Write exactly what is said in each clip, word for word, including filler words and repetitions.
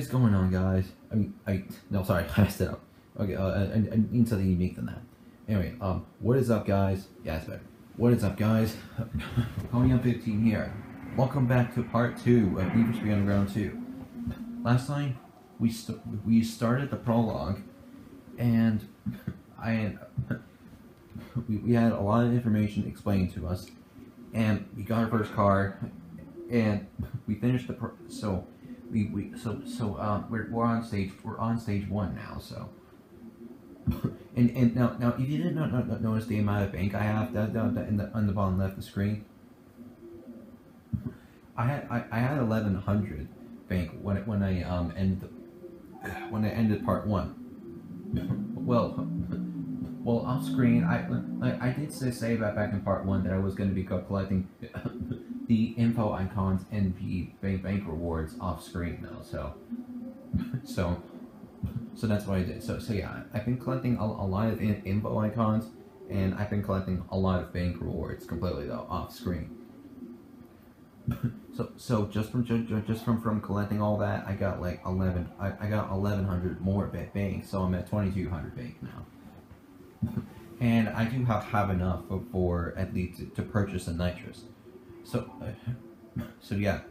is going on, guys? I mean, I no, sorry, I messed it up. Okay, uh, I, I need something unique than that. Anyway, um, what is up, guys? Yeah, that's better. What is up, guys? Cody L fifteen here. Welcome back to part two of Need For Speed Underground two. Last time we st we started the prologue, and I we, we had a lot of information explained to us, and we got our first car, and we finished the pro so. We, we so so um we're we're on stage we're on stage one now, so and and now now if you didn't no, no, notice the amount of bank I have that down in the on the bottom left of the screen, I had I, I had eleven hundred bank when it, when I um end the, when I ended part one. well well off screen I I, I did say, say about back in part one that I was going to be collecting the info icons and the bank, bank rewards off screen though, so so so that's what I did. So so yeah, I've been collecting a, a lot of in, info icons, and I've been collecting a lot of bank rewards completely though off screen. so so just from just from from collecting all that, I got like eleven I, I got eleven hundred more bank, so I'm at twenty-two hundred bank now. And I do have have enough for, for at least to, to purchase a nitrous. So, uh, so yeah,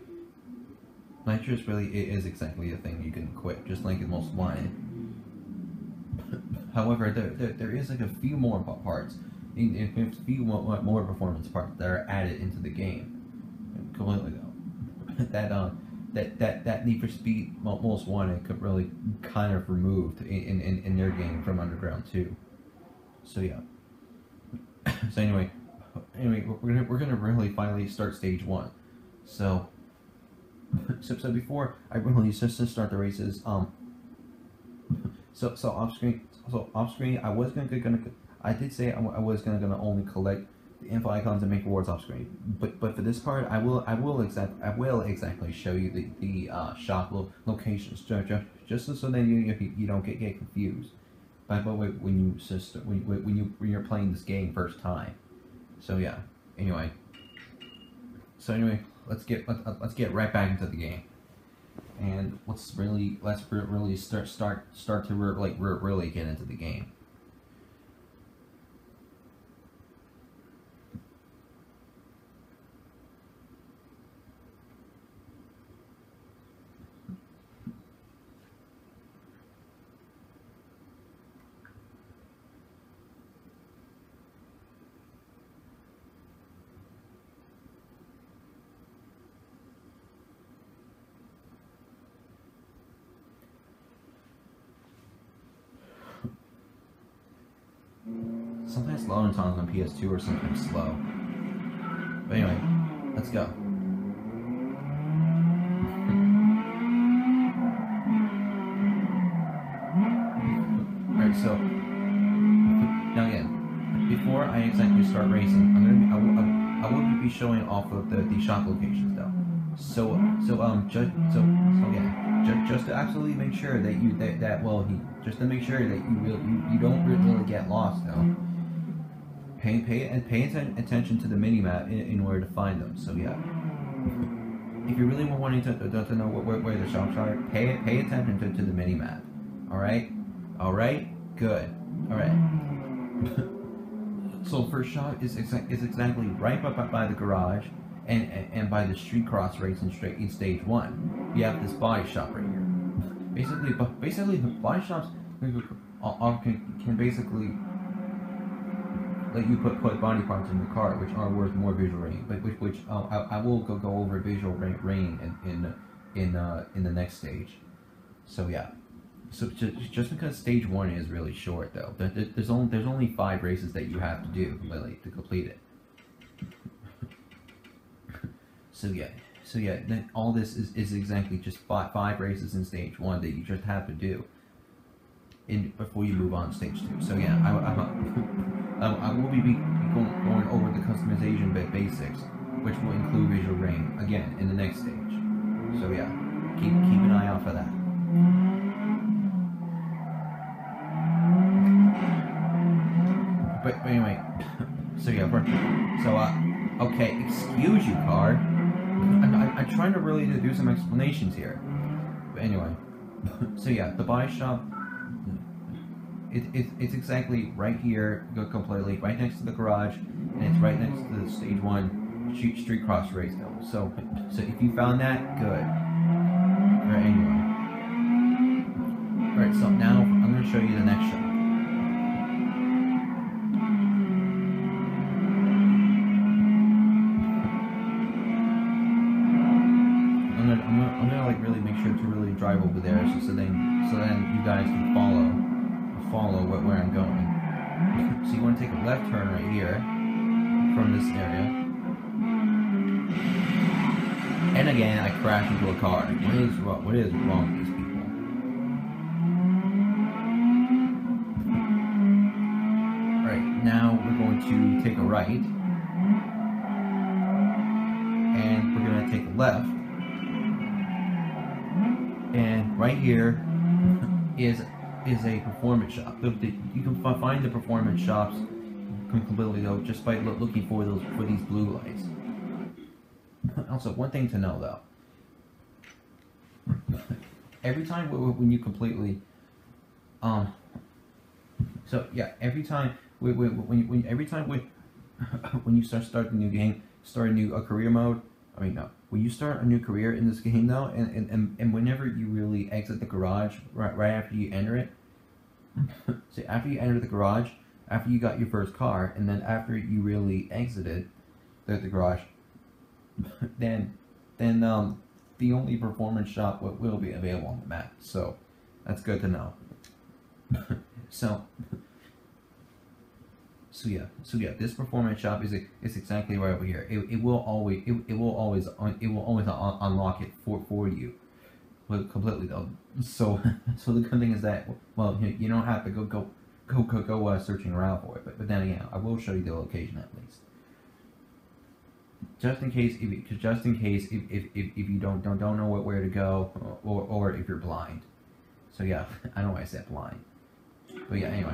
nitrous really is exactly a thing you can equip, just like in Most Wanted. However, there, there there is like a few more parts, in, in a few more, more performance parts that are added into the game. Completely though, that um that that that Need for Speed Most Wanted could really kind of removed in in in their game from Underground two. So yeah. So anyway. Anyway, we're gonna we're gonna really finally start stage one, so so, so before I really just to start the races, um, so so off screen so off screen I was gonna gonna I did say I was gonna gonna only collect the info icons and make rewards off screen, but but for this part I will I will exact I will exactly show you the the uh, shop lo locations just just so that you you don't get get confused by the way when you just when when you when you're playing this game first time. So yeah. Anyway. So anyway, let's get let's, let's get right back into the game, and let's really let's really start start start to like really get into the game. Sometimes loading times on P S two are sometimes slow. But anyway, let's go. Alright, so now again, before I exactly start racing, I'm gonna be, I, I, I will be showing off of the, the shop locations though. So so um just so so yeah. Just, just to absolutely make sure that you that, that well he just to make sure that you really you, you don't really get lost though. Pay pay and pay attention to the mini map in, in order to find them. So yeah, if you really wanting to to, to know where, where the shops are, pay pay attention to, to the mini map. All right, all right, good, all right. So first shop is exa is exactly right by, by the garage. And, and, and by the street cross race in, straight, in stage one, you have this body shop right here. Basically, but basically the body shops can, can basically let you put put body parts in the car, which are worth more visual rating. But which which uh, I, I will go go over visual rating in in in, uh, in the next stage. So yeah, so just, just because stage one is really short though, there's only there's only five races that you have to do really to complete it. So yeah, so yeah, then all this is, is exactly just five, five races in stage one that you just have to do in before you move on to stage two. So yeah, I, I, I will be going over the customization bit basics, which will include visual rain again in the next stage. So yeah, keep, keep an eye out for that. But, but anyway, so yeah, so uh, okay, excuse you, car. I'm, I'm trying to really do some explanations here. But anyway, So yeah, the body shop, it, it, it's exactly right here, completely right next to the garage, and it's right next to the stage one street cross race level. So, so if you found that, good. All right, anyway. All right, so now I'm going to show you the next shop. Drive over there, so, so then so then you guys can follow follow what, where I'm going. So you want to take a left turn right here from this area. And again, I crash into a car. What is what, what is wrong with these people? Alright, now we're going to take a right. And we're going to take a left. And right here is is a performance shop. You can find the performance shops completely though, just by looking for those for these blue lights. Also, one thing to know though, every time when you completely, um, so yeah, every time when when, when every time when when you start start a new game, start a new a career mode. I mean, no. When you start a new career in this game, though, and, and, and, and whenever you really exit the garage, right, right after you enter it, so after you enter the garage, after you got your first car, and then after you really exited the, the garage, then then um, the only performance shop will, will be available on the map. So that's good to know. so So yeah, so yeah, this performance shop is is exactly right over here. It, it will always it, it will always it will always un unlock it for for you, but completely though. So so the good thing is that, well, you don't have to go go go go go uh, searching around for it. But but then again, I will show you the location at least, just in case if just in case if if, if, if you don't don't don't know what, where to go, or or if you're blind. So yeah, I know I said blind, but yeah, anyway.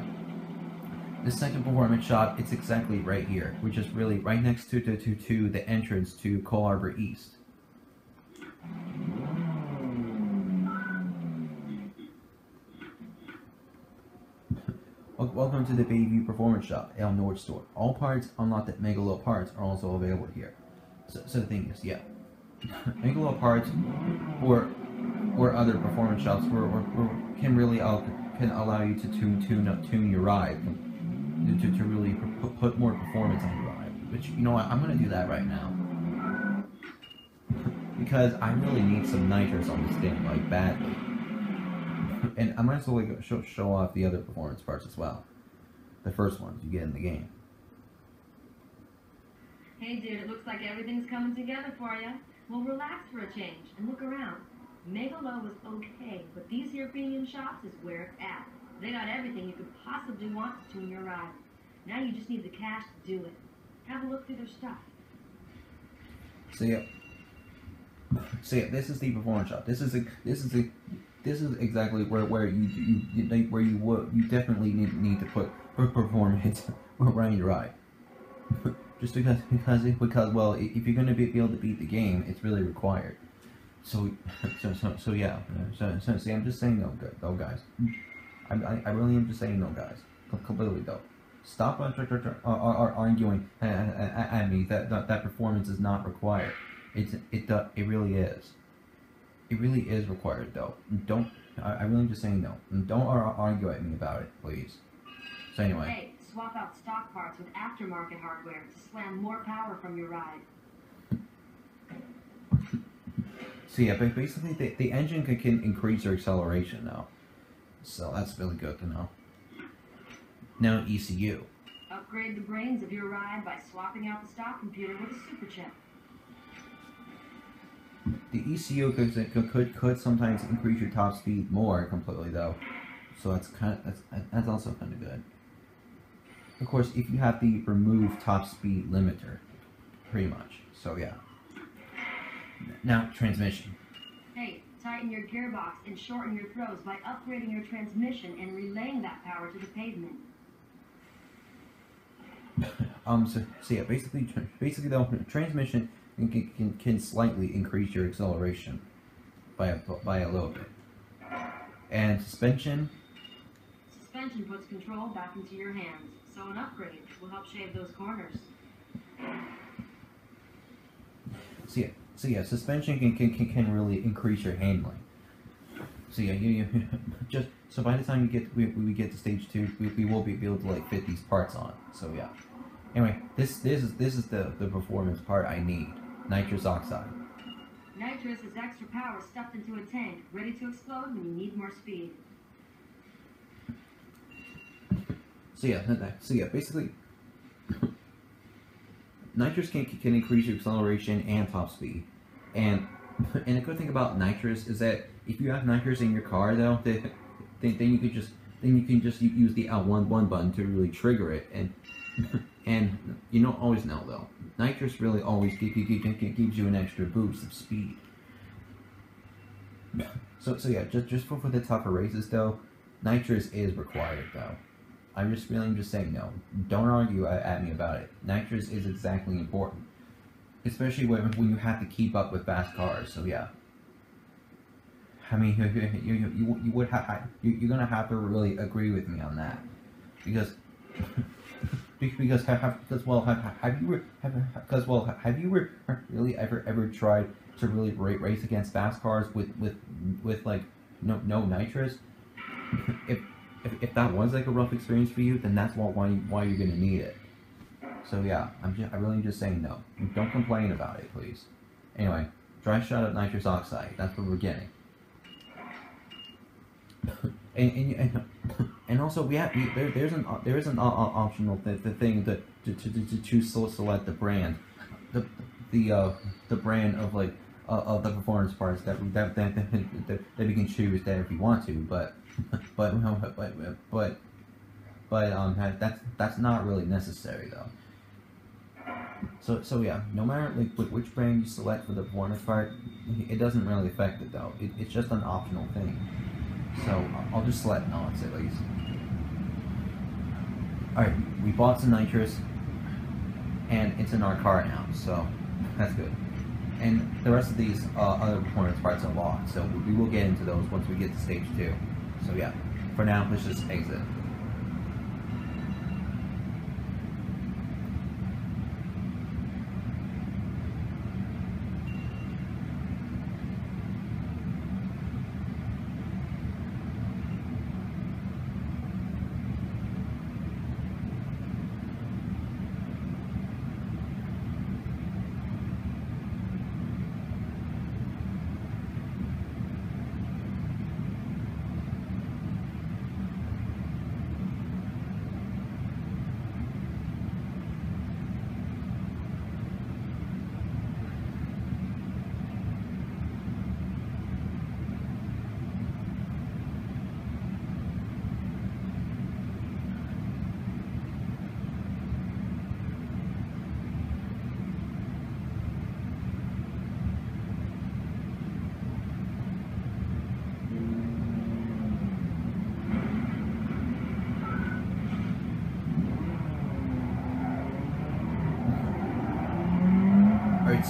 The second performance shop, it's exactly right here, which is really right next to, to, to, to the entrance to Cole Harbour East. Welcome to the Bayview Performance Shop, El Nord store. All parts unlocked at Megalo Parts are also available here. So, so the thing is, yeah, Megalo Parts or or other performance shops were, or, or can really uh, can allow you to tune tune up tune your ride. To, to really put more performance on the ride, which, you know what, I'm gonna do that right now because I really need some nitros on this thing, like, badly, and I might as well show, show off the other performance parts as well. The first ones you get in the game. Hey dude, it looks like everything's coming together for you. Well, relax for a change and look around. Megalo was okay, but these European shops is where it's at. They got everything you could possibly want to tune your ride. Now you just need the cash to do it. Have a look through their stuff. So yeah, so yeah, this is the performance shop. This is a, this is a, this is exactly where where you you, you where you would you definitely need need to put performance around your ride. Just because because because well, if you're gonna be, be able to beat the game, it's really required. So so so, so yeah. So so see, I'm just saying no good though, guys. I, I really am just saying no, guys. Completely though. Stop uh, uh, arguing uh, at me that, that that performance is not required. It's it uh, it really is. It really is required though. Don't. I, I really am just saying no. Don't argue at me about it, please. So anyway. Hey, swap out stock parts with aftermarket hardware to slam more power from your ride. So yeah, but basically the the engine can, can increase your acceleration now. So that's really good to know. Now E C U. Upgrade the brains of your ride by swapping out the stock computer with a super chip. The E C U could could, could sometimes increase your top speed more completely though, so that's kind of, that's that's also kind of good. Of course, if you have the remove top speed limiter, pretty much. So yeah. Now transmission. Hey. Tighten your gearbox and shorten your throws by upgrading your transmission and relaying that power to the pavement. um, so, so yeah, basically, basically though, transmission can, can, can slightly increase your acceleration by a, by a little bit. and suspension. Suspension puts control back into your hands, so an upgrade will help shave those corners. So yeah, so yeah suspension can, can, can really increase your handling. So yeah, you, you, just so by the time we get we, we get to stage two, we, we will be able to like fit these parts on. So yeah. Anyway, this this is this is the the performance part I need. Nitrous oxide. Nitrous is extra power stuffed into a tank, ready to explode when you need more speed. So yeah, so yeah, basically, nitrous can can increase your acceleration and top speed, and and a good thing about nitrous is that if you have nitrous in your car, though, then then you could just then you can just use the L one one button to really trigger it, and and you don't always know though. Nitrous really always gives you an extra boost of speed. So so yeah, just just for, for the tougher races though, nitrous is required though. I'm just really I'm just saying no. Don't argue at me about it. Nitrous is exactly important, especially when when you have to keep up with fast cars. So yeah. I mean, you you you, you would ha you're gonna have to really agree with me on that, because because because well have, have you have because well have you really ever ever tried to really race against fast cars with with with like no no nitrous? If if, if that was like a rough experience for you, then that's why why you're gonna need it. So yeah, I'm just, I really am just saying no. Don't complain about it, please. Anyway, dry shot of nitrous oxide. That's what we're getting. And, and and and also we have we, there there's an there is an uh, optional th the thing to to to to choose select the brand, the the uh the brand of like uh, of the performance parts that that, that that that we can choose that if we want to, but but but but but um that's that's not really necessary though. So so yeah, no matter like which brand you select for the performance part, it doesn't really affect it though. It, it's just an optional thing. So, I'll just select Knots at least. Alright, we bought some nitrous, and it's in our car now, so that's good. And the rest of these uh, other performance parts are locked, so we will get into those once we get to stage two. So yeah, for now, let's just exit.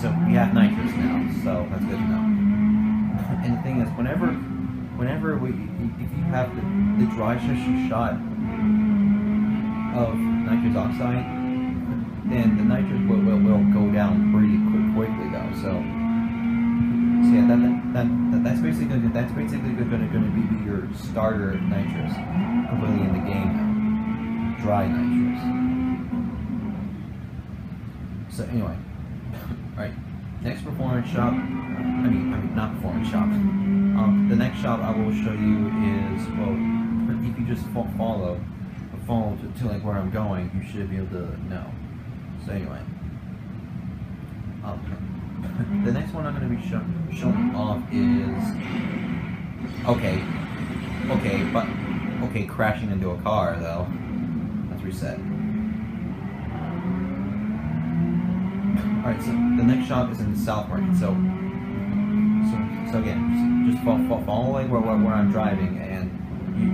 So we have nitrous now, so that's good to know. And the thing is, whenever, whenever we, if you have the, the dry sh shot of nitrous oxide, then the nitrous will, will, will go down pretty quick, quickly though. So, so yeah, that, that that that's basically gonna that's basically gonna gonna be your starter nitrous completely in the game now, dry nitrous. So anyway. Alright, next performance shop, I mean, I mean, not performance shop, um, the next shop I will show you is, well, if you just follow, follow to, to like where I'm going, you should be able to know. So anyway, um, the next one I'm going to be show, showing off is, okay, okay, but, okay, crashing into a car though, let's reset. Alright, so the next shop is in the South Market, so, so, so again, just, just follow, follow like where, where, where I'm driving, and you,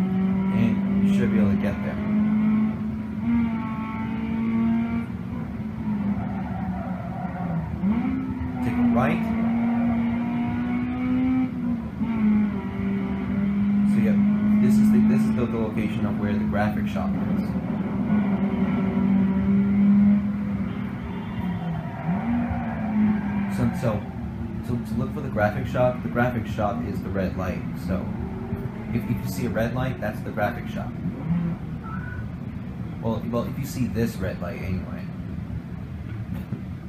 and you should be able to get there. Take a right. So yeah, this is the this is the location of where the graphic shop is. So so to, to look for the graphic shop, the graphic shop is the red light. So if, if you see a red light, that's the graphic shop. Well, well, if you see this red light anyway.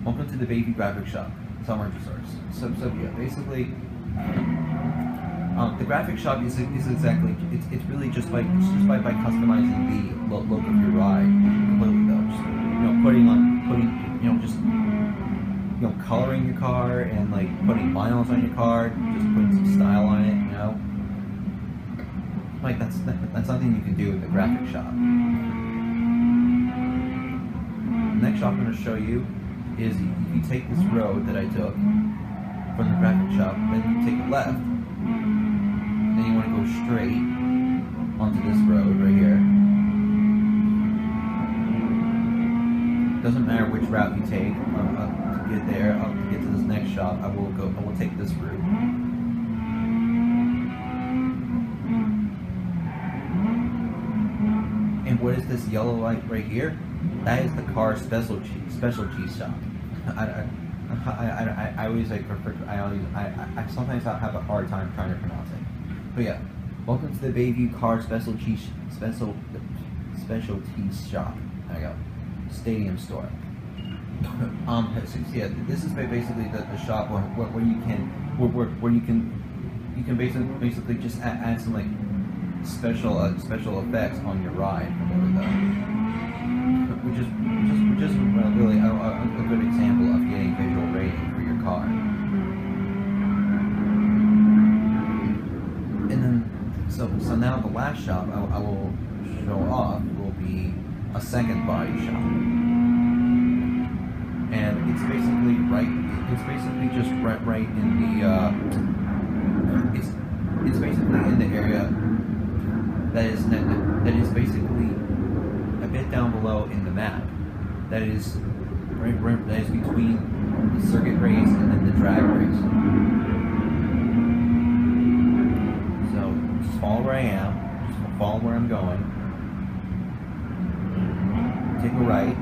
Welcome to the Bayview graphic shop, summer resource. So, so yeah, basically, um, the graphic shop is is exactly it's it's really just by it's just by, by customizing the look of your ride completely though. Just, you know, putting on putting you know just you know coloring your car and like putting miles on your car, just putting some style on it. You know, like that's that, that's something you can do with the graphic shop. Next shop I'm going to show you is you take this road that I took from the graphic shop, then you take a left, then you want to go straight onto this road right here. Doesn't matter which route you take uh, to get there, uh, to get to this next shop. I will go. I will take this route. What is this yellow light right here? That is the car special cheese special cheese shop. I, I, I, I, I always like prefer. I always I, I sometimes I have a hard time trying to pronounce it. But yeah, welcome to the Bayview Car Special Cheese Special Special Cheese Shop. There you go, Stadium Store. um, so yeah, this is basically the, the shop where, where where you can where where where you can you can basically basically just add, add some like. Special uh, special effects on your ride, which is just just really a, a good example of getting visual rating for your car. And then, so so now the last shop I, I will show off will be a second body shop, and it's basically right. It's basically just right right in the. Uh, it's it's basically in the area. That is that, that is basically a bit down below in the map. That is right, right that is between the circuit race and then the drag race. So just follow where I am, just follow where I'm going. Take a right,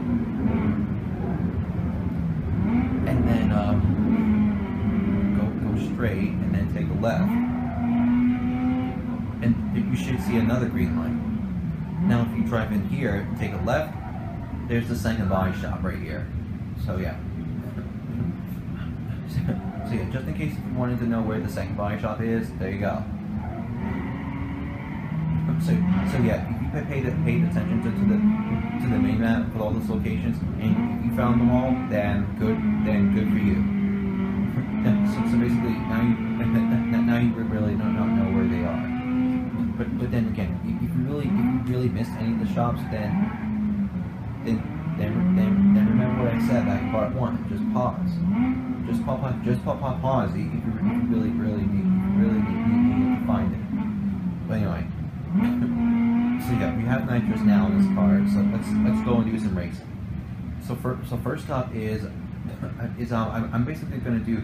and then um, go go straight, and then take a left. You should see another green light. Now if you drive in here, take a left, there's the second body shop right here. So yeah. So yeah, just in case if you wanted to know where the second body shop is, there you go. So, so yeah, if you paid, paid attention to, to the to the main map with all those locations, and you found them all, then good, then good for you. so, so basically, now you now you really don't know where they are. But, but then again, if you really if you really missed any of the shops, then then then then, then remember what I said back in part one. Just pause. Just pop on. Just pop on pause. If you, if you really really need really need, need, need to find it. But anyway, so yeah, we have nitrous now in this car. So let's let's go and do some racing. So first so first up is is um, I'm, I'm basically gonna do.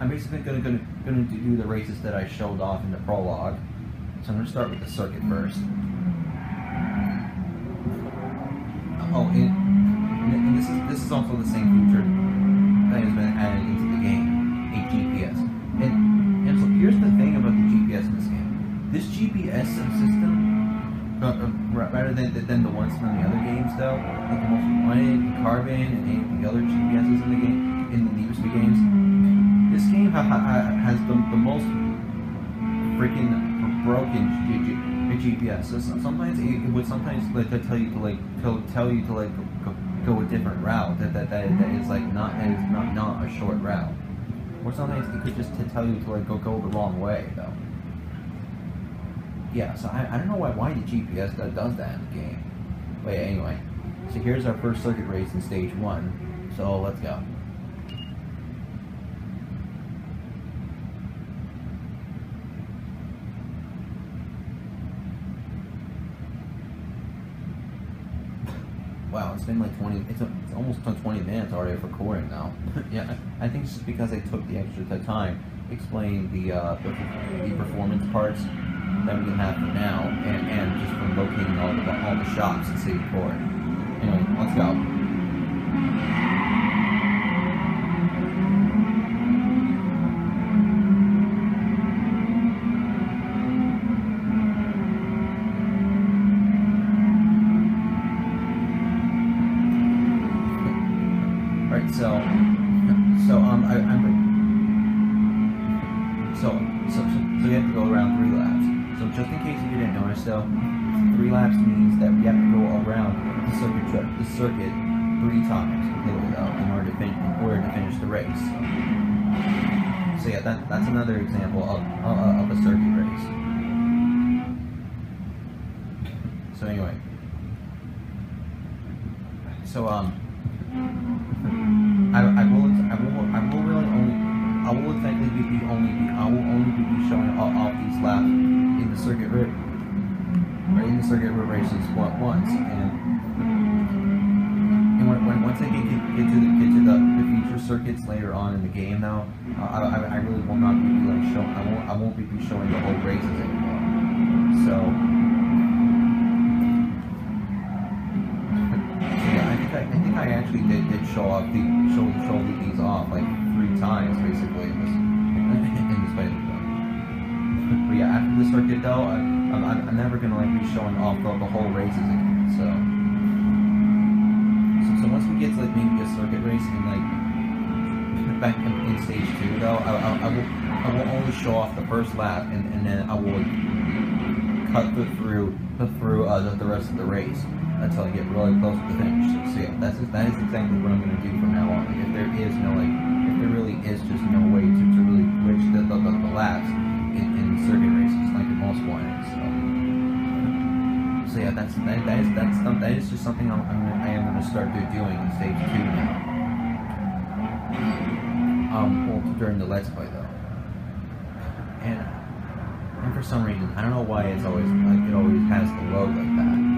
I'm basically gonna, gonna, gonna do the races that I showed off in the prologue. So I'm gonna start with the circuit first. Oh, and, and this is this is also the same feature that has been added into the game, a G P S. And, and so here's the thing about the G P S in this game. This G P S system, uh, uh, rather than than the ones from the other games though, like the Most Wanted, Carbon, and any of the other G P Ses in the game, in the Need For Speed games. This game ha ha has the, the most freaking broken G P S. So sometimes it, it would sometimes like tell you to like tell tell you to like go, go a different route that that that, that is like not that is not, not a short route. Or sometimes it could just tell you to like go go the wrong way though. Yeah. So I, I don't know why why the G P S that does that in the game. But yeah, anyway, so here's our first circuit race in stage one. So let's go. Wow, it's been like twenty, it's, a, it's almost twenty minutes already of recording now. Yeah, I think it's just because I took the extra time explain the, uh, the, the performance parts that we have for now, and, and just from locating all the, all the shops in City Core. Anyway, let's go. Alright, so, so, um, I, I'm, so, so, so, so you have to go around three laps. So just in case you didn't notice though, three laps means that we have to go around the circuit trip, the circuit three times in order to finish, in order to finish the race. So yeah, that, that's another example of, uh, of a circuit race. So anyway, so um, I, I will I will I will really only I will technically be the only I will only be showing all, all these laps in the circuit route, or in the circuit route races once, and, and when, when, once I get, get to, the, get to the, the future circuits later on in the game, though, uh, I, I really will not be like showing, I won't, I won't be showing the whole races anymore. So, yeah, I think I, I think I actually did, did show off the show, show these off like three times basically in this in this way. But yeah, after the circuit though, I, I'm, I'm never gonna like be showing off the, the whole races again. So. so, so once we get to like maybe a circuit race and like back in, in stage two though, I, I, I will I will only show off the first lap, and, and then I will cut the through the through uh, the, the rest of the race until I get really close to the finish. So, so yeah, that's that is exactly what I'm gonna do from now on. Like, if there is no like, if there really is just no way to, to really switch the the, the, the laps. In, in circuit races, like the Most Wanted. So, so yeah, that's that, that is that's that is just something I'm, I'm I am going to start doing in stage two now. Um, well, during the Let's Play though, and and for some reason I don't know why it's always like it always has the load like that.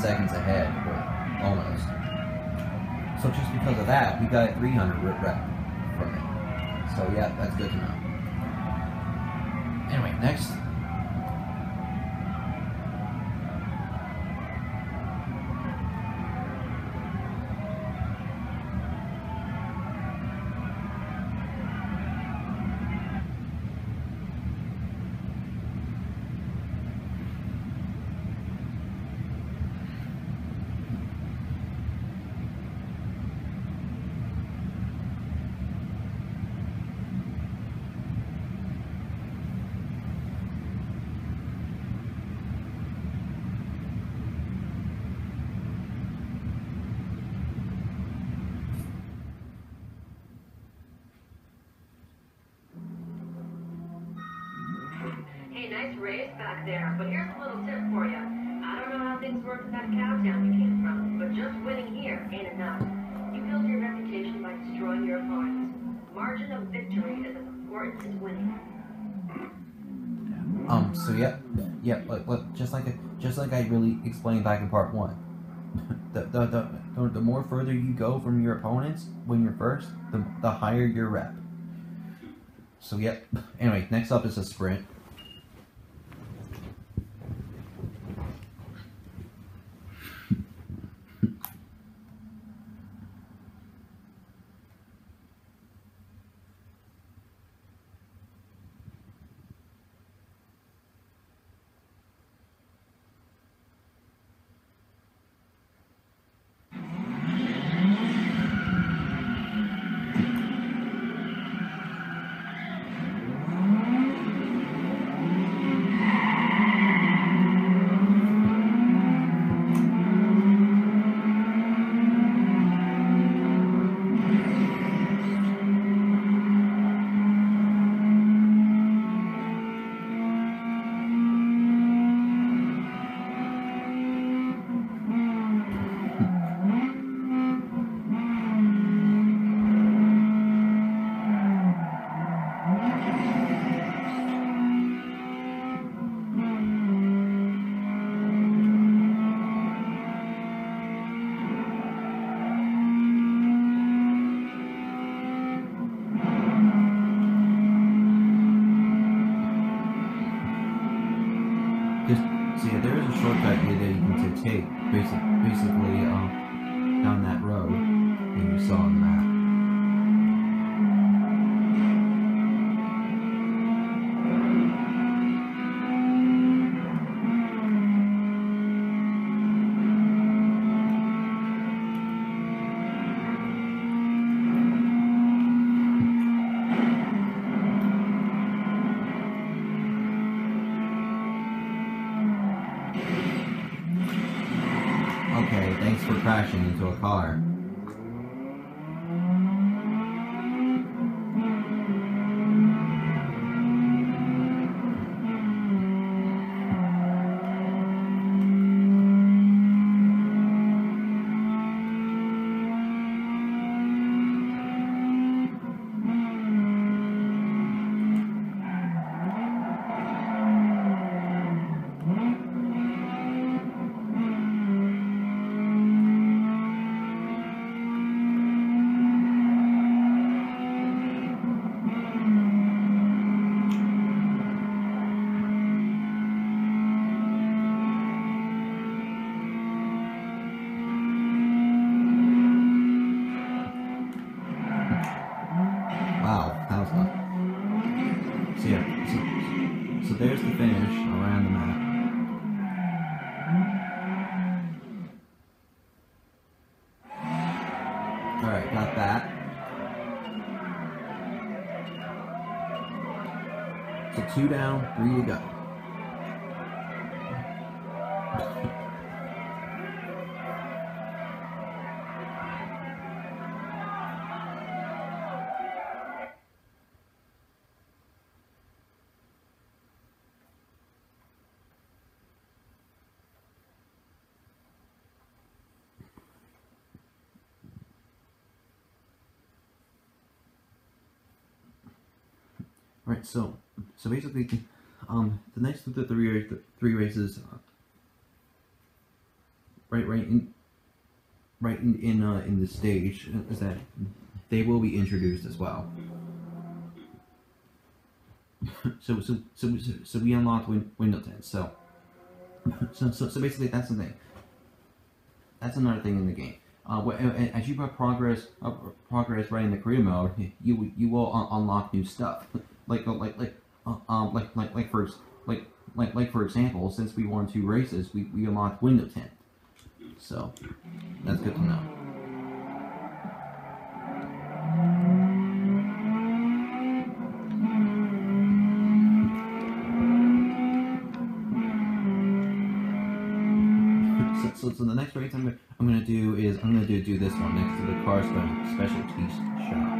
Seconds ahead, or almost. So just because of that, we got a three hundred rip rep from it. So yeah, that's good to know. Anyway, next. Hey, nice race back there, but here's a little tip for you. I don't know how things work in that cow town you came from, but just winning here ain't enough. You build your reputation by destroying your opponents. Margin of victory is as important as winning. Um, so yep, yep, like, like, just like a, just like I really explained back in part one. The, the, the, the, the more further you go from your opponents when you're first, the, the higher your rep. So yep, anyway, next up is a sprint. Into a car. Two down, three to go. Right, so So basically, um, the next the three the three races, uh, right, right in, right in in, uh, in the stage is that they will be introduced as well. so so so so we unlocked win window ten. So so so so basically that's the thing. That's another thing in the game. Uh, as you progress uh, progress right in the career mode, you you will un unlock new stuff like like like. Uh, um, like, like, like, for, like, like, like, for example, since we won two races, we, we unlocked window ten. So, that's good to know. so, so, so, the next race I'm gonna, I'm gonna do is, I'm gonna do, do this one next to the car specialty shop.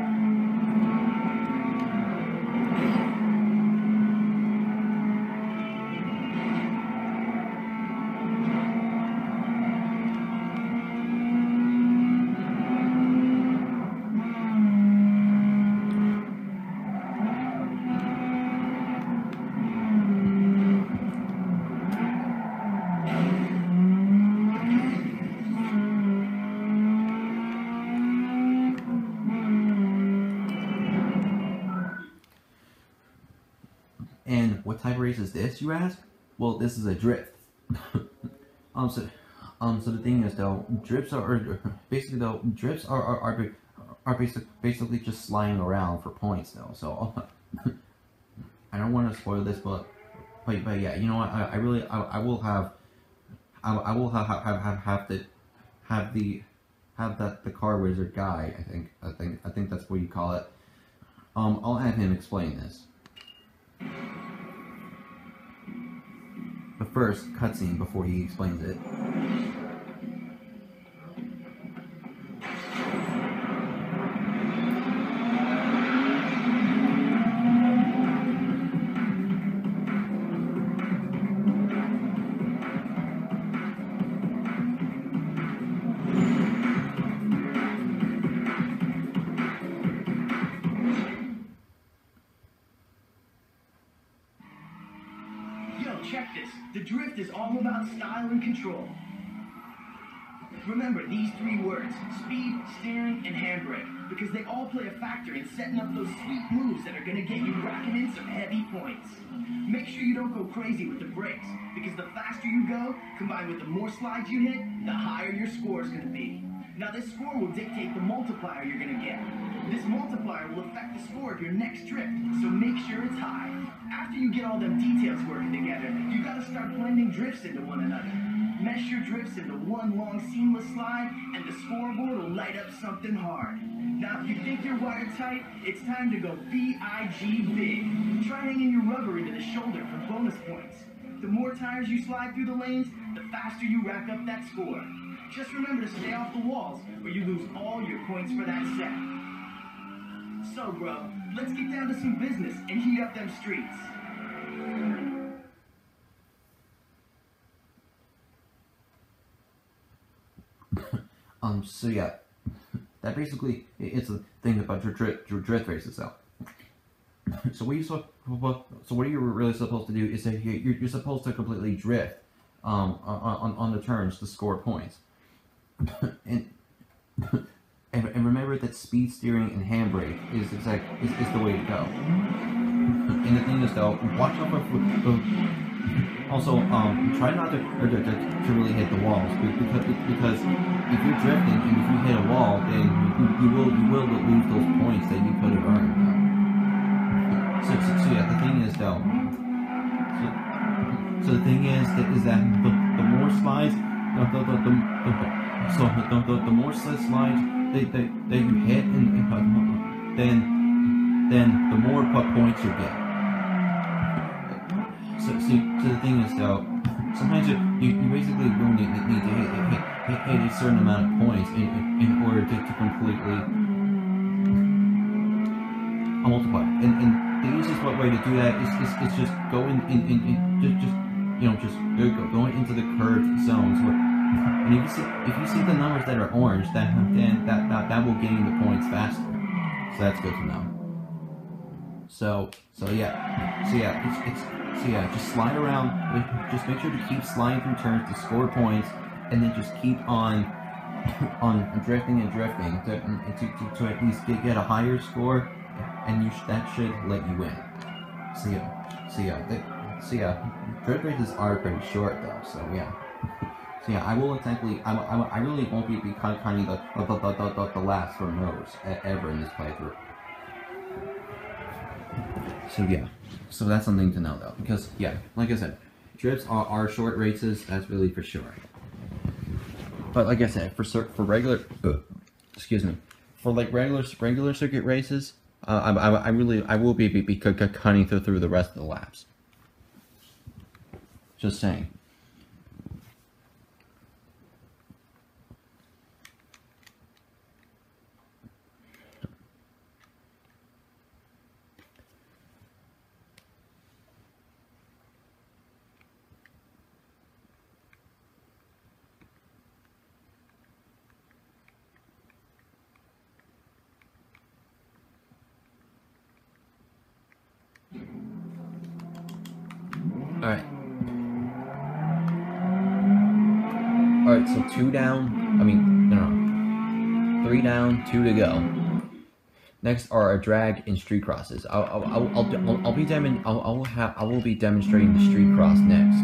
race is this, you ask? Well, this is a drift. um, so, um, so the thing is though, drifts are or, basically though drifts are are are, are basic, basically just sliding around for points though. So I don't want to spoil this, but but, but yeah, you know what? I, I really I, I will have I, I will have have have have the have the have that the car wizard guy. I think I think I think that's what you call it. Um, I'll have him explain this. The first cutscene before he explains it. Control. Remember these three words, speed, steering, and handbrake, because they all play a factor in setting up those sweet moves that are going to get you racking in some heavy points. Make sure you don't go crazy with the brakes, because the faster you go, combined with the more slides you hit, the higher your score is going to be. Now this score will dictate the multiplier you're going to get. This multiplier will affect the score of your next drift, so make sure it's high. After you get all them details working together, you got to start blending drifts into one another. Mesh your drifts into one long seamless slide, and the scoreboard will light up something hard. Now if you think you're wired tight, it's time to go B I G big. Try hanging your rubber into the shoulder for bonus points. The more tires you slide through the lanes, the faster you rack up that score. Just remember to stay off the walls, or you lose all your points for that set. So, bro, let's get down to some business and heat up them streets. um, so yeah, that basically it's the thing about drift, drift races, though. So what you so what you're really supposed to do is that you're you're supposed to completely drift, um, on on the turns to score points, and. And remember that speed steering and handbrake is exact is, is the way to go. And the thing is though, watch out for. Also, um, try not to, or to to really hit the walls, because because if you're drifting and if you hit a wall, then you, you will you will lose those points that you could have earned. So, so, so yeah, the thing is though. So, so the thing is that is that the, the more slides, the the the, the, the, so the, the, the more slides. That, that, that you hit, and, and then then the more putt points you get. So, see, so the thing is though, sometimes you, you, you basically will need, need to hit, hit, hit, hit a certain amount of points in, in order to, to completely multiply. And, and the easiest way to do that is, is, is just go in, in, in, in just, just you know just go, go into the curved zones where. And if you see if you see the numbers that are orange, that then that, that that will gain the points faster. So that's good to know. So so yeah, so yeah, it's it's so yeah, just slide around. Just make sure to keep sliding through turns to score points, and then just keep on on drifting and drifting to to, to, to at least get, get a higher score, and you that should let you win. So yeah, so yeah, they, so yeah, drift races are pretty short though. So yeah. So yeah, I will exactly. I, I, I really won't be, be kind, kind of the the, the, the, the, the last for nose ever in this playthrough. So yeah, so that's something to know though, because yeah, like I said, drifts are, are short races. That's really for sure. But like I said, for for regular, uh, excuse me, for like regular regular circuit races, uh, I, I I really I will be be, be cutting through through the rest of the laps. Just saying. Alright, so two down, I mean, no, no, three down, two to go. Next are a drag and street crosses. I'll I'll I'll, I'll, I'll be demon I'll I will have I will be demonstrating the street cross next.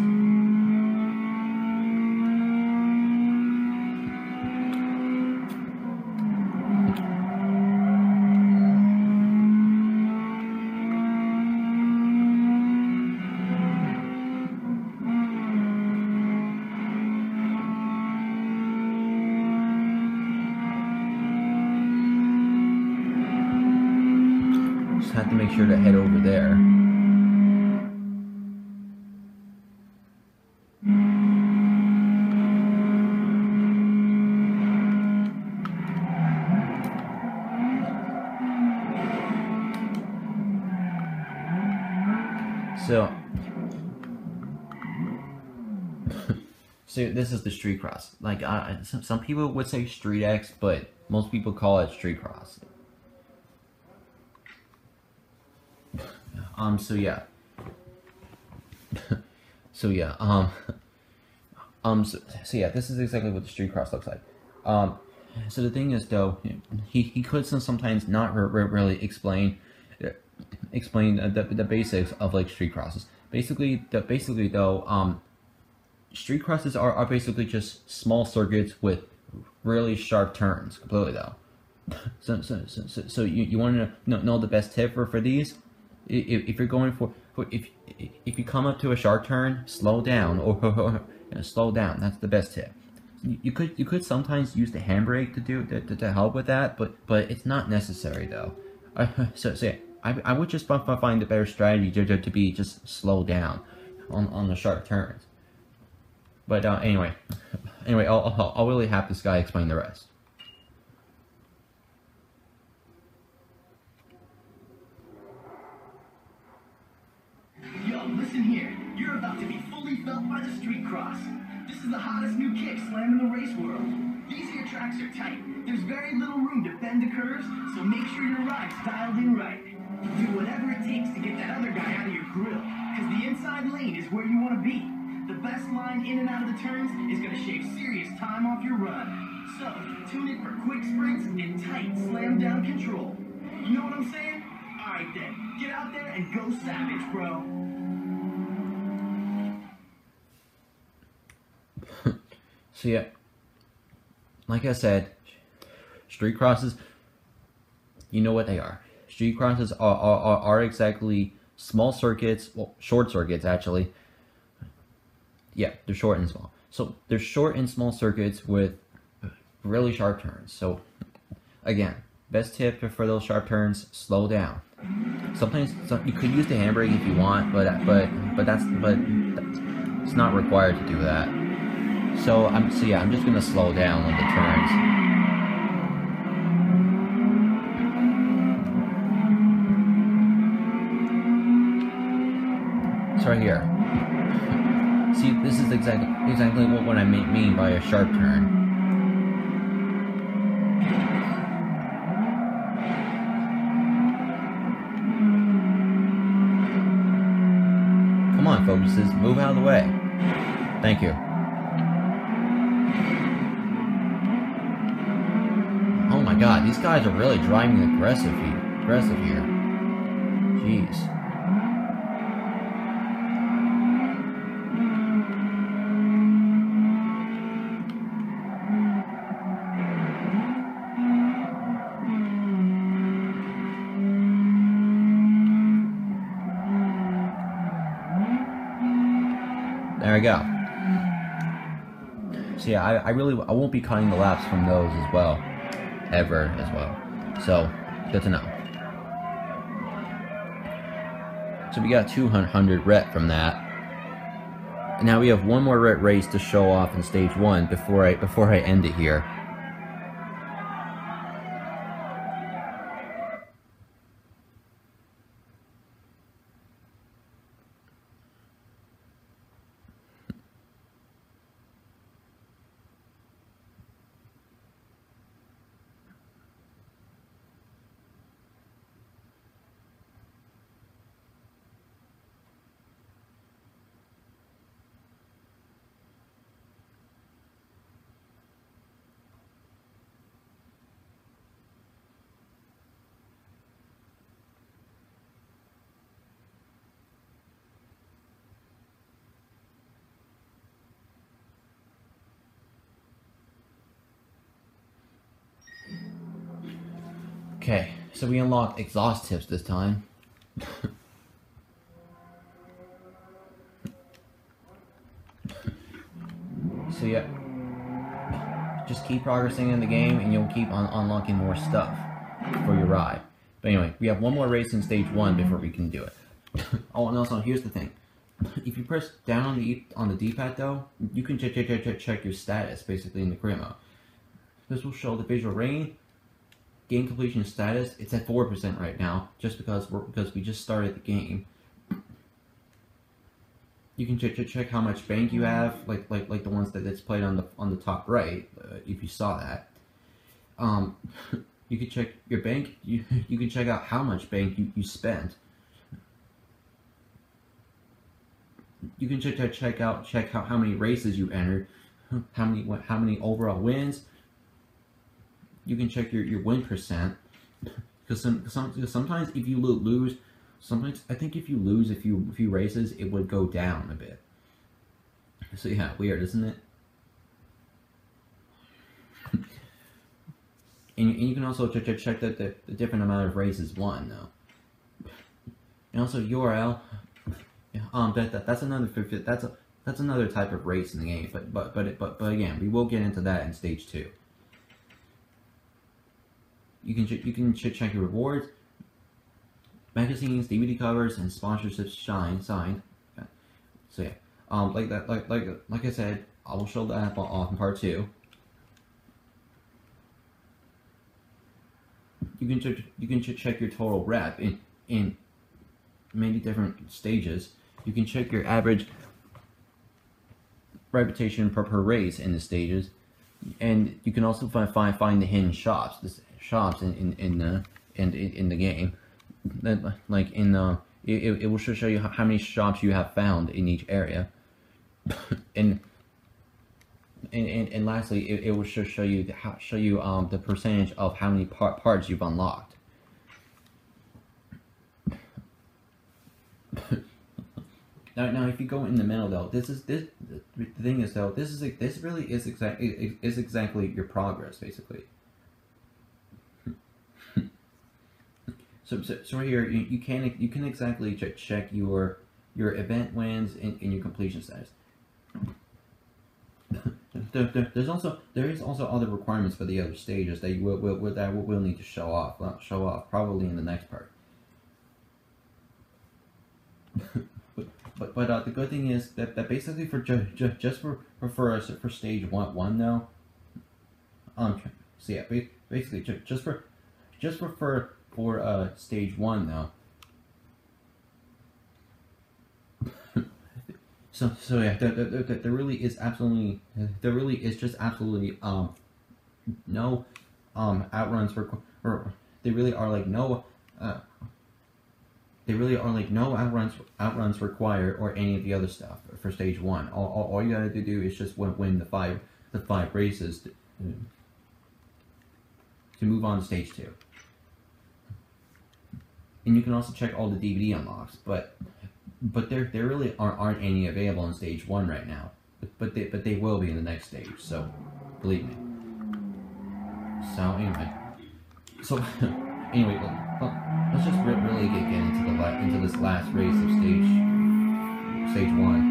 Have to make sure to head over there. So, so this is the street cross. Like, I, some, some people would say street X, but most people call it street cross. Um, so yeah, so yeah, um, um, so, so yeah, this is exactly what the street cross looks like. Um, so the thing is though, he, he could sometimes not re re really explain, uh, explain the, the basics of like street crosses. Basically, the, basically though, um, street crosses are, are basically just small circuits with really sharp turns, completely though. So, so, so, so, so you, you want to know, know the best tip for, for these? If, if you're going for, for if if you come up to a sharp turn, slow down or, or, or you know, slow down. That's the best tip. You, you could you could sometimes use the handbrake to do to, to, to help with that, but but it's not necessary though. Uh, so so yeah, I I would just find the better strategy to to be just slow down on on the sharp turns. But uh, anyway, anyway, I'll, I'll I'll really have this guy explain the rest. Listen here, you're about to be fully felt by the street cross. This is the hottest new kick slam in the race world. These here tracks are tight. There's very little room to bend the curves, so make sure your ride's dialed in right. Do whatever it takes to get that other guy out of your grill, because the inside lane is where you want to be. The best line in and out of the turns is going to shave serious time off your run. So, tune in for quick sprints and tight slam down control. You know what I'm saying? Alright then, get out there and go savage, bro. So yeah, like I said, street crosses, you know what they are. Street crosses are, are, are exactly small circuits, well, short circuits actually. Yeah, they're short and small. So they're short and small circuits with really sharp turns. So again, best tip for those sharp turns, slow down. Sometimes some, you could use the handbrake if you want, but but but that's but it's not required to do that. So I'm so yeah, I'm just gonna slow down on the turns. It's right here. See, this is exactly exactly what, what I mean by a sharp turn. Come on, focuses, move out of the way. Thank you. God, these guys are really driving aggressive here. Aggressive here. Jeez. There we go. So yeah, I, I really I won't be cutting the laps from those as well. Ever as well. So, good to know. So we got two hundred rep from that. And now we have one more rep race to show off in stage one before I before I end it here. Okay, so we unlocked exhaust tips this time. So yeah, just keep progressing in the game and you'll keep on unlocking more stuff for your ride. But anyway, we have one more race in stage one before we can do it. Oh, and also here's the thing. If you press down on the on the D-pad though, you can check, check, check, check your status basically in the career mode. This will show the visual rating, game completion status. It's at four percent right now, just because we're, because we just started the game. You can check, check, check how much bank you have, like like like the ones that that's played on the on the top right. Uh, if you saw that, um, you can check your bank. You you can check out how much bank you you spent. You can check check, check out check how, how many races you entered, how many how many overall wins. You can check your, your win percent, because some, some sometimes if you lose, sometimes I think if you lose a few a few races, it would go down a bit. So yeah, weird, isn't it? and, and you can also check check, check the, the the different amount of races won though, and also U R L. Um, that, that that's another that's a that's another type of race in the game, but but but but but again, we will get into that in stage two. You can you can check your rewards, magazines, D V D covers, and sponsorships shine signed. Okay. So yeah, um, like that like like like I said, I will show that off in part two. You can check you can check your total rep in in many different stages. You can check your average reputation per per race in the stages, and you can also find find find the hidden shops. This, shops in in in the in in the game, like in the it it will show you how many shops you have found in each area, and and and, and lastly it, it will show show you the, show you um the percentage of how many part parts you've unlocked. now now if you go in the middle though, this is this the thing is though this is like this really is exactly is exactly your progress basically. So, so, so right here, you, you can you can exactly check check your your event wins and, and your completion status. there, there, there's also there is also other requirements for the other stages that you will, will that will, will need to show off show off probably in the next part. but but, but uh, the good thing is that, that basically for ju ju just for for us for stage one one though. Um. So yeah, basically ju just for just for. for For uh, stage one, though. so, so yeah, there, there, there really is absolutely, there really is just absolutely um, no um outruns for, or they really are like no, uh, they really are like no outruns outruns required or any of the other stuff for stage one. All, all, all you gotta do is just win, win the five the five races to, to move on to stage two. And you can also check all the D V D unlocks, but but there there really aren't, aren't any available in stage one right now. But but they but they will be in the next stage, so believe me. So anyway, so anyway, well, let's just really get, get into the into this last race of stage stage one.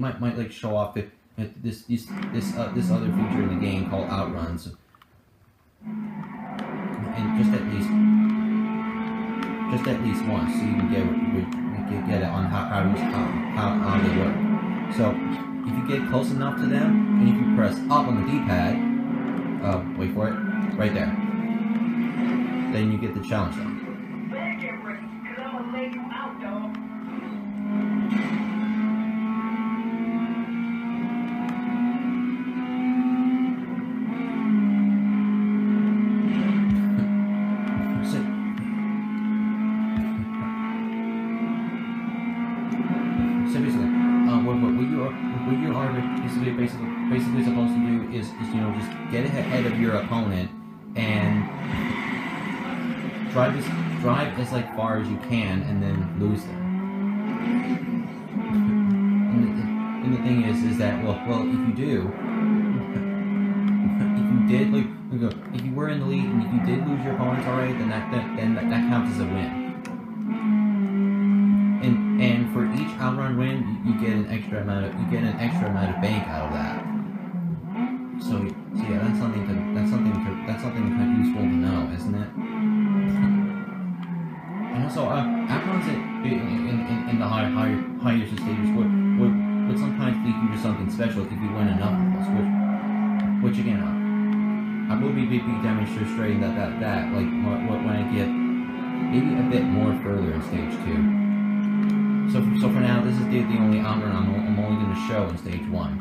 Might might like show off it, it, this this this uh, this other feature in the game called outruns, and just at least just at least once, so you can get get, get it on how how how, how they work. So if you get close enough to them, and if you press up on the D-pad, uh, wait for it, right there, then you get the challenge done. Is, is you know, just get ahead of your opponent and Drive as, drive as like far as you can and then lose them. And the, and the thing is, is that, well, well, if you do, if you did, like, if you were in the lead and if you did lose your opponents already, then that, that then that, that counts as a win. And and for each outrun win, you, you get an extra amount of you get an extra amount of bank out of that. So, so yeah, that's something to, that's something to, that's something kind of useful to know, isn't it? And also, uh, outrun in, in in in the higher higher higher stages would would would sometimes lead you to something special if you win enough of those. Which which again, I, I will be be demonstrating that that that like what when I get maybe a bit more further in stage two. So for, so for now, this is the, the only outrun I'm, I'm only going to show in stage one.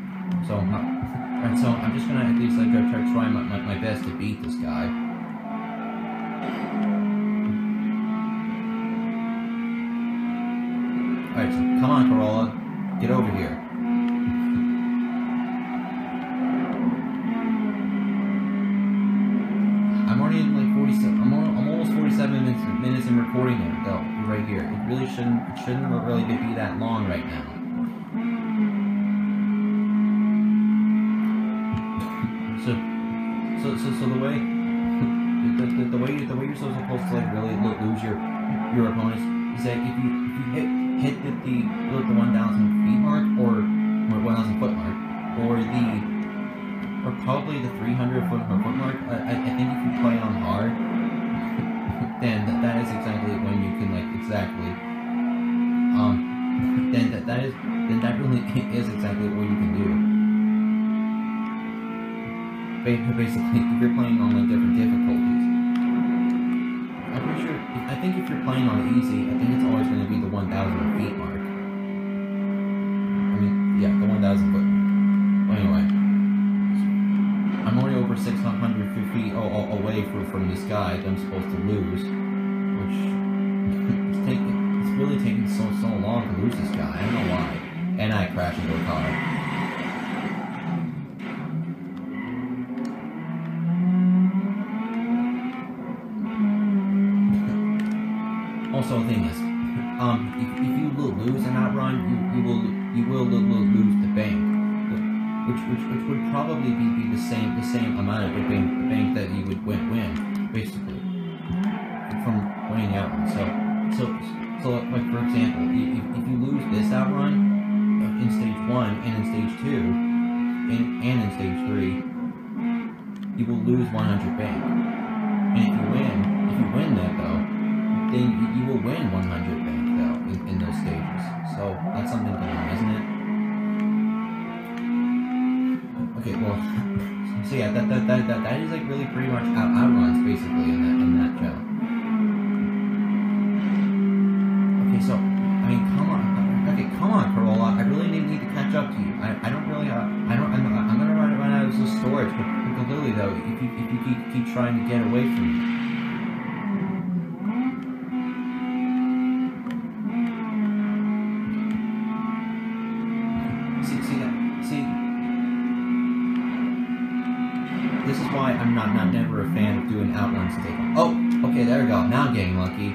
So, uh, so I'm just going to at least like try my, my, my best to beat this guy. Alright, so come on, Corolla. Get over here. I'm already in like forty-seven, I'm, I'm almost forty-seven minutes, minutes in recording it though, right here. It really shouldn't, it shouldn't really be that long right now. so, so, so, so the way, the, the, the way, the way you're supposed to like really lose your, your opponents is that if you, if you hit, hit the, the, the one thousand feet mark or, or one thousand foot mark or the, or probably the three hundred foot mark. I, I think if you play on hard, then that, that is exactly when you can like exactly. Um, then that that is then that really is exactly what you can do. Basically, if you're playing on like different difficulties, I'm pretty sure. I think if you're playing on easy, I think it's always going to be the one thousand feet mark. I mean, yeah, the one thousand foot. Well, anyway. I'm already over six hundred fifty feet away from this guy that I'm supposed to lose, which it's, taking, it's really taking so so long to lose this guy. I don't know why. And I crashed into a car. Also, the thing is, um, if, if you lose an outrun, you, you will you will lose the bank. Which, which which would probably be, be the same the same amount of the bank, the bank that you would win win basically from winning the outrun. So so so like for example, if, if you lose this outrun in stage one and in stage two and and in stage three, you will lose one hundred bank. And if you win, if you win that though, then you, you will win one hundred bank though in, in those stages. So that's something to know, isn't it? Okay, well, so yeah, that that that that, that is like really pretty much out outruns basically in that in that channel. Okay, so I mean, come on, okay, come on, Corolla. I really need to catch up to you. I I don't really uh, I don't I'm, I'm gonna run run out of storage completely though. If you if you keep keep trying to get away from me. See see that see. This is why I'm not, not never a fan of doing outrun stage. Oh, okay, there we go. Now I'm getting lucky.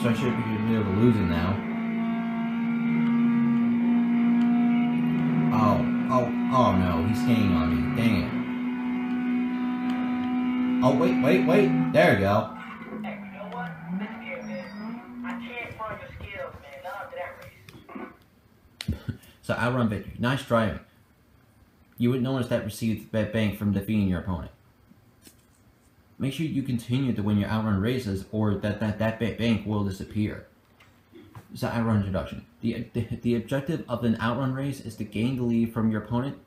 So I should be able to lose it now. Oh, oh, oh no, he's staying on me. Dang it. Oh, wait, wait, wait. There we go. Hey, you know what? This game, man. I can't find your skills, man. Not after that race. So outrun victory. Nice driving. You would notice that received that bank from defeating your opponent. Make sure you continue to win your outrun races, or that that, that bank will disappear. So outrun introduction. The, the the objective of an outrun race is to gain the lead from your opponent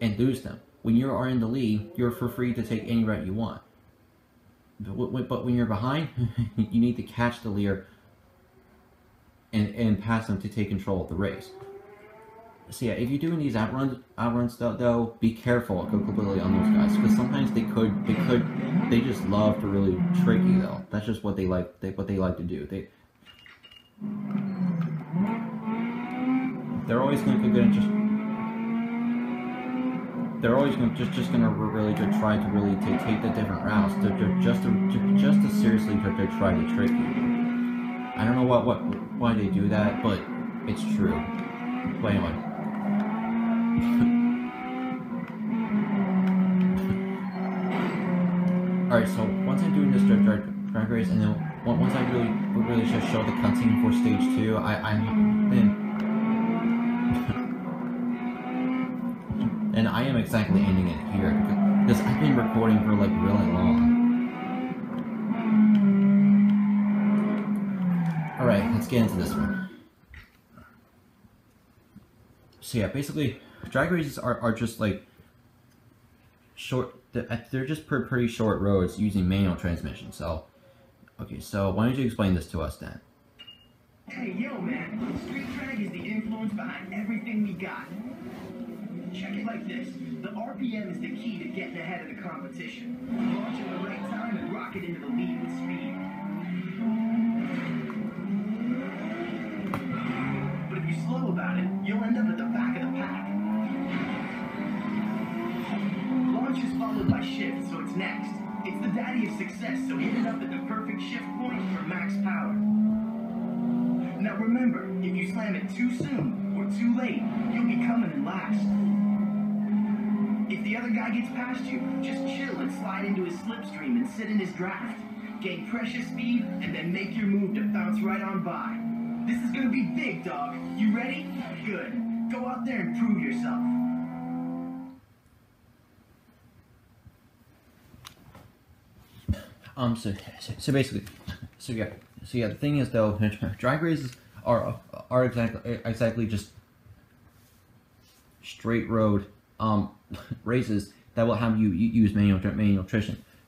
and lose them. When you are in the lead, you're for free to take any route you want. But, but when you're behind, you need to catch the leader and and pass them to take control of the race. So yeah, if you're doing these outruns, outruns though, though, be careful completely on those guys, because sometimes they could, they could, they just love to really trick you though. That's just what they like, they, what they like to do. They, they're always going to go and just. they're always gonna, just just going to really to try to really to take the different routes. They're, they're just to, just to seriously to, to try to trick you. I don't know what what why they do that, but it's true. But anyway. Alright, so once I'm doing this drag, drag, drag race, and then once I really, really should show the cutscene for stage two, I, I'm, and, and I am exactly ending it here, because I've been recording for like really long. Alright, let's get into this one. So yeah, basically, drag races are, are just like short, they're just pretty short roads using manual transmission. So, okay, so why don't you explain this to us then? Hey, yo, man, street drag is the influence behind everything we got. Check it like this. The R P M is the key to getting ahead of the competition. Launch at the right time and rocket into the lead with speed. But if you're slow about it, you'll end up at the back of the pack. Launch is followed by shift, so it's next. It's the daddy of success, so hit it up at the perfect shift point for max power. Now remember, if you slam it too soon or too late, you'll be coming in last. If the other guy gets past you, just chill and slide into his slipstream and sit in his draft. Gain precious speed, and then make your move to bounce right on by. This is gonna be big, dog. You ready? Good. Go out there and prove yourself. Um, so, so, so basically, so yeah, so yeah, the thing is though, drag races are, are exactly, exactly just straight road, um, races that will have you, you use manual, manual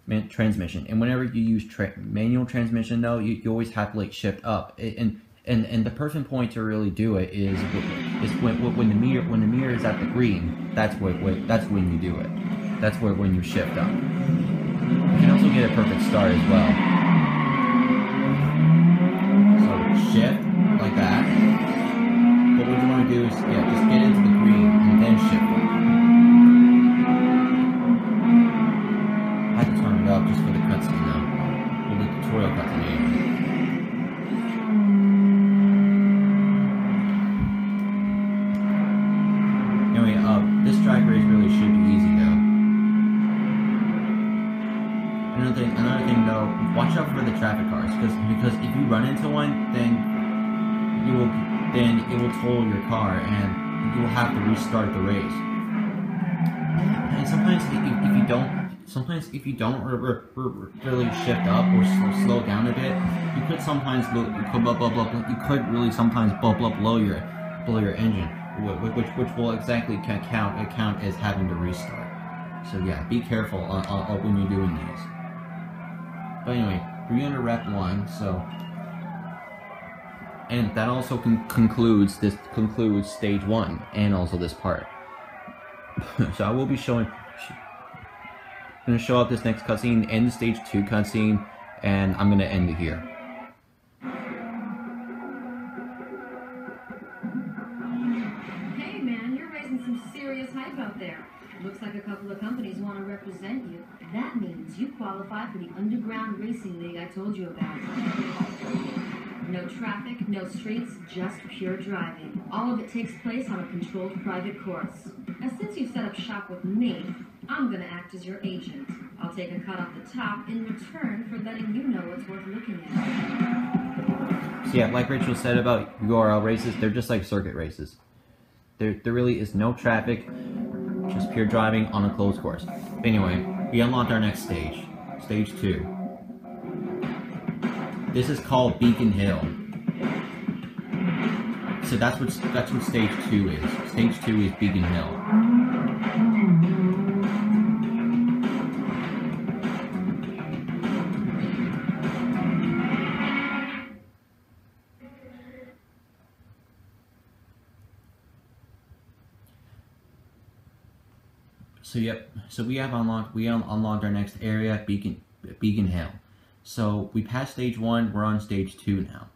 man, transmission, and whenever you use tra manual transmission though, you, you always have to like shift up, and, and, and the perfect point to really do it is, is when, when the mirror, when the mirror is at the green, that's where, where that's when you do it, that's where, when you shift up. You can also get a perfect start as well. So shift like that. But what you want to do is, yeah, just get into the green and then shift up. I can turn it up just for the cutscene now. Well, the tutorial cutscene. Anyway, uh, this drag race really should be easy though. Another thing, another thing though, watch out for the traffic cars, because because if you run into one, then you will then it will toll your car, and you will have to restart the race. And sometimes if, if you don't, sometimes if you don't or, or, or really shift up or slow, slow down a bit, you could sometimes you could blah, blah, blah, you could really sometimes blah, blah, blow your blow your engine, which which, which will exactly count count as having to restart. So yeah, be careful uh, uh, when you're doing these. But anyway, we're under rep one, so, and that also con concludes this concludes stage one and also this part. So I will be showing, sh I'm gonna show up this next cutscene and the stage two cutscene, and I'm gonna end it here. Hey man, you're raising some serious hype out there. Looks like a couple of companies want to represent you. That means you qualify for the Underground Racing League I told you about. No traffic, no streets, just pure driving. All of it takes place on a controlled private course. Now, since you've set up shop with me, I'm going to act as your agent. I'll take a cut off the top in return for letting you know what's worth looking at. So yeah, like Rachel said about U R L races, they're just like circuit races. There, there really is no traffic. Just pure driving on a closed course. Anyway, we unlocked our next stage, stage two. This is called Beacon Hill. So that's what that's what stage two is. Stage two is Beacon Hill. So yep, so we have unlocked we un unlocked our next area, Beacon Beacon Hill. So we passed stage one, we're on stage two now.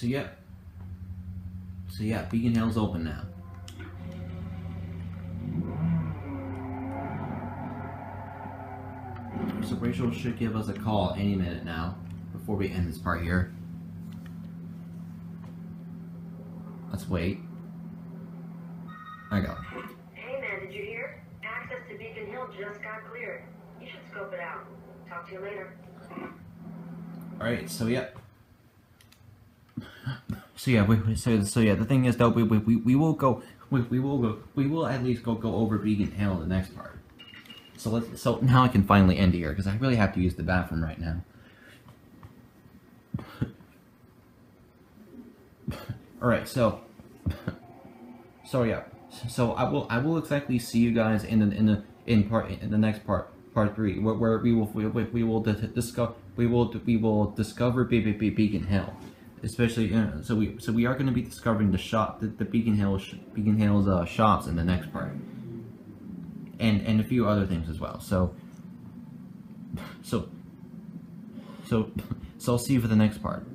So yeah, so yeah, Beacon Hill's open now. So Rachel should give us a call any minute now, before we end this part here. Let's wait. I got it. Hey man, did you hear? Access to Beacon Hill just got cleared. You should scope it out. Talk to you later. Alright, so yeah. So yeah, we, so, so yeah, the thing is though, we, we, we will go, we, we will go, we will at least go, go over Beacon Hill in the next part. So let's, so now I can finally end here, because I really have to use the bathroom right now. Alright, so, so yeah, so I will, I will exactly see you guys in the, in the, in part, in the next part, part three, where, where we will, we, we will discover, we will, we will discover Beacon Hill, especially, uh, so we, so we are going to be discovering the shop, the, the Beacon Hill, Beacon Hill's uh, shops in the next part, and, and a few other things as well, so, so, so, so I'll see you for the next part.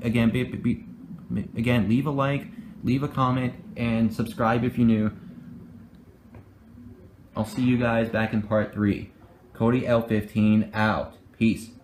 Again, be, be, Again, leave a like, leave a comment, and subscribe if you're new. I'll see you guys back in part three. Cody L fifteen out. Peace.